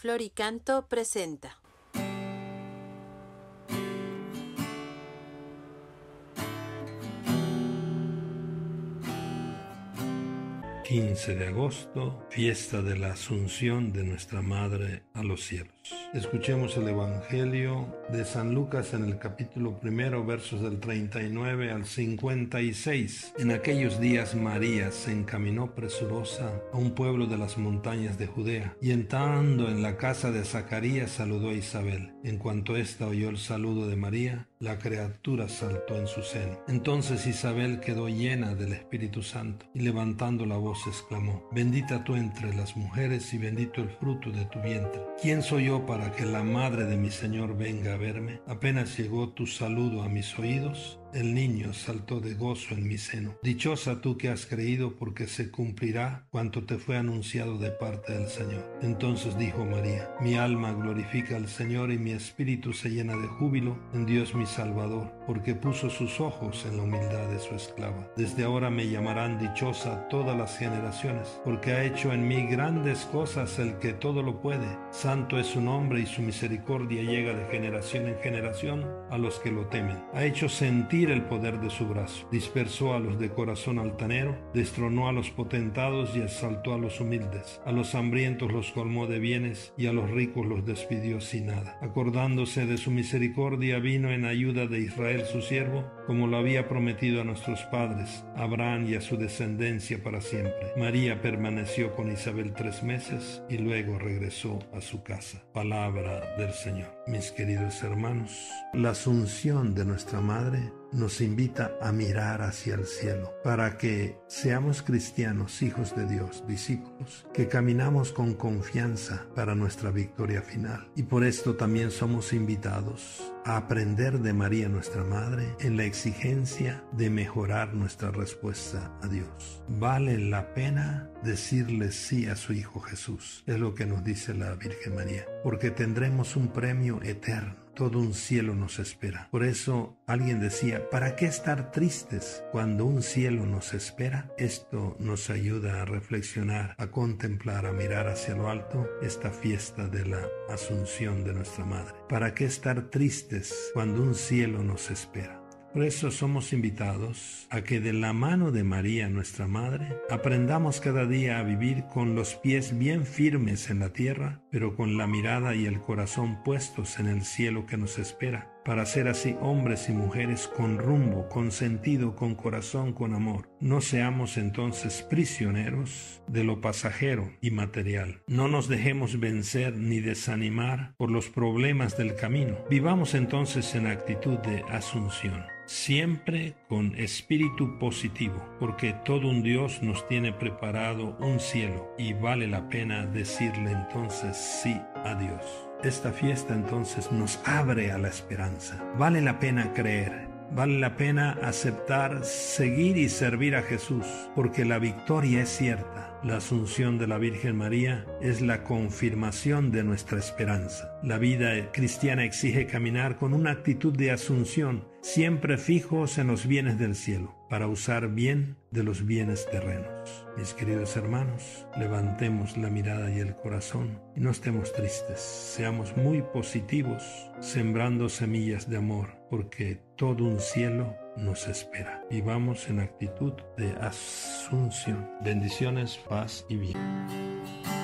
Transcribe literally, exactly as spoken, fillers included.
Flor y Canto presenta. quince de agosto, fiesta de la Asunción de Nuestra Madre a los cielos. Escuchemos el Evangelio de San Lucas en el capítulo primero, versos del treinta y nueve al cincuenta y seis. En aquellos días María se encaminó presurosa a un pueblo de las montañas de Judea, y entrando en la casa de Zacarías saludó a Isabel. En cuanto ésta oyó el saludo de María, la criatura saltó en su seno. Entonces Isabel quedó llena del Espíritu Santo, y levantando la voz exclamó: Bendita tú entre las mujeres y bendito el fruto de tu vientre. ¿Quién soy yo para que la madre de mi Señor venga a verme? Apenas llegó tu saludo a mis oídos, el niño saltó de gozo en mi seno. Dichosa tú que has creído, porque se cumplirá cuanto te fue anunciado de parte del Señor. Entonces dijo María: Mi alma glorifica al Señor, y mi espíritu se llena de júbilo en Dios mi Salvador, porque puso sus ojos en la humildad de su esclava. Desde ahora me llamarán dichosa todas las generaciones, porque ha hecho en mí grandes cosas el que todo lo puede. Santo es su nombre, y su misericordia llega de generación en generación a los que lo temen. Ha hecho sentir el poder de su brazo, dispersó a los de corazón altanero, destronó a los potentados y exaltó a los humildes, a los hambrientos los colmó de bienes y a los ricos los despidió sin nada. Acordándose de su misericordia, vino en ayuda de Israel su siervo, como lo había prometido a nuestros padres, a Abraham y a su descendencia para siempre. María permaneció con Isabel tres meses y luego regresó a su casa. Palabra del Señor. Mis queridos hermanos, la Asunción de Nuestra Madre nos invita a mirar hacia el cielo para que seamos cristianos, hijos de Dios, discípulos, que caminamos con confianza para nuestra victoria final. Y por esto también somos invitados a aprender de María nuestra Madre en la exigencia de mejorar nuestra respuesta a Dios. Vale la pena decirle sí a su Hijo Jesús, es lo que nos dice la Virgen María, porque tendremos un premio eterno. Todo un cielo nos espera. Por eso alguien decía: ¿para qué estar tristes cuando un cielo nos espera? Esto nos ayuda a reflexionar, a contemplar, a mirar hacia lo alto esta fiesta de la Asunción de Nuestra Madre. ¿Para qué estar tristes cuando un cielo nos espera? Por eso somos invitados a que de la mano de María, nuestra Madre, aprendamos cada día a vivir con los pies bien firmes en la tierra, pero con la mirada y el corazón puestos en el cielo que nos espera, para ser así hombres y mujeres con rumbo, con sentido, con corazón, con amor. No seamos entonces prisioneros de lo pasajero y material. No nos dejemos vencer ni desanimar por los problemas del camino. Vivamos entonces en actitud de asunción, siempre con espíritu positivo, porque todo un Dios nos tiene preparado un cielo y vale la pena decirle entonces sí a Dios. Esta fiesta entonces nos abre a la esperanza. Vale la pena creer, vale la pena aceptar, seguir y servir a Jesús, porque la victoria es cierta. La Asunción de la Virgen María es la confirmación de nuestra esperanza. La vida cristiana exige caminar con una actitud de asunción, siempre fijos en los bienes del cielo, para usar bien de los bienes terrenos. Mis queridos hermanos, levantemos la mirada y el corazón y no estemos tristes. Seamos muy positivos, sembrando semillas de amor, porque todo un cielo nos espera. Vivamos en actitud de asunción. Bendiciones, paz y bien.